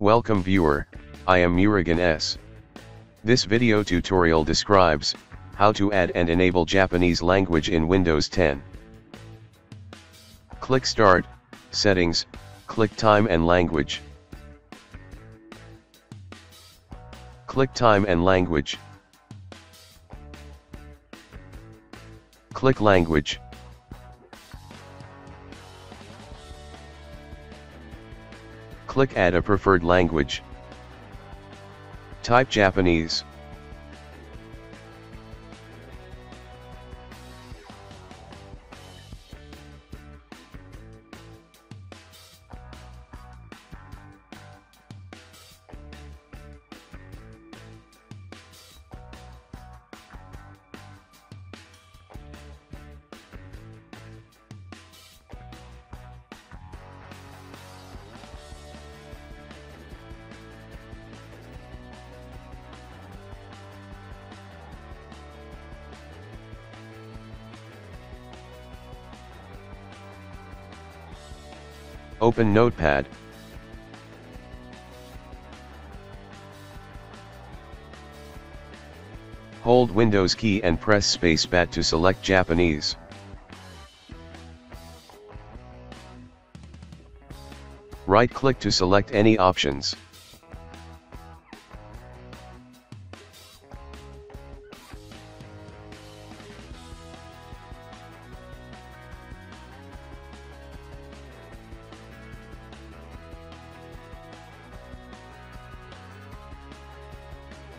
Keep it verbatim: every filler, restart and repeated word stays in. Welcome viewer, I am Murugan S. This video tutorial describes how to add and enable Japanese language in Windows ten. Click Start, Settings, click Time and Language. Click Time and Language. Click Language. Click Add a preferred language. Type Japanese. Open Notepad. Hold Windows key and press spacebar to select Japanese. Right-click to select any options.